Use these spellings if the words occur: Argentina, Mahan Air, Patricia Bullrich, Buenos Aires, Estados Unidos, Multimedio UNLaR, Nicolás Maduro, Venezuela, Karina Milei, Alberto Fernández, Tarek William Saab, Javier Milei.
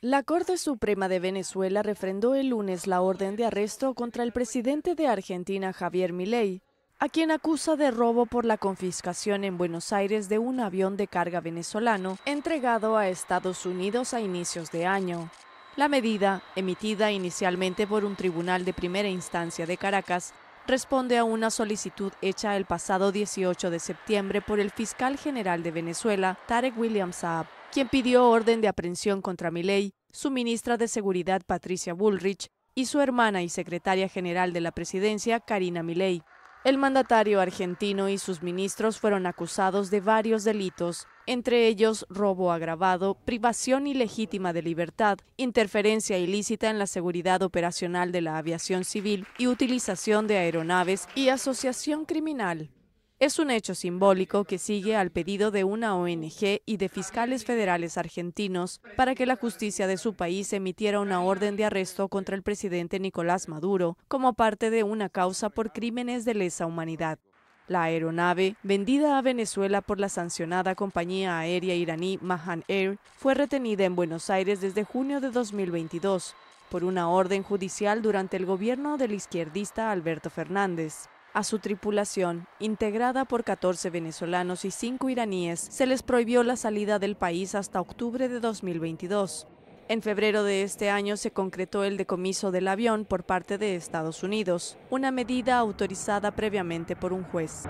La Corte Suprema de Venezuela refrendó el lunes la orden de arresto contra el presidente de Argentina, Javier Milei, a quien acusa de robo por la confiscación en Buenos Aires de un avión de carga venezolano entregado a Estados Unidos a inicios de año. La medida, emitida inicialmente por un tribunal de primera instancia de Caracas, responde a una solicitud hecha el pasado 18 de septiembre por el fiscal general de Venezuela, Tarek William Saab, quien pidió orden de aprehensión contra Milei, su ministra de Seguridad, Patricia Bullrich, y su hermana y secretaria general de la presidencia, Karina Milei. El mandatario argentino y sus ministros fueron acusados de varios delitos, entre ellos robo agravado, privación ilegítima de libertad, interferencia ilícita en la seguridad operacional de la aviación civil y utilización de aeronaves y asociación criminal. Es un hecho simbólico que sigue al pedido de una ONG y de fiscales federales argentinos para que la justicia de su país emitiera una orden de arresto contra el presidente Nicolás Maduro como parte de una causa por crímenes de lesa humanidad. La aeronave, vendida a Venezuela por la sancionada compañía aérea iraní Mahan Air, fue retenida en Buenos Aires desde junio de 2022 por una orden judicial durante el gobierno del izquierdista Alberto Fernández. A su tripulación, integrada por 14 venezolanos y 5 iraníes, se les prohibió la salida del país hasta octubre de 2022. En febrero de este año se concretó el decomiso del avión por parte de Estados Unidos, una medida autorizada previamente por un juez.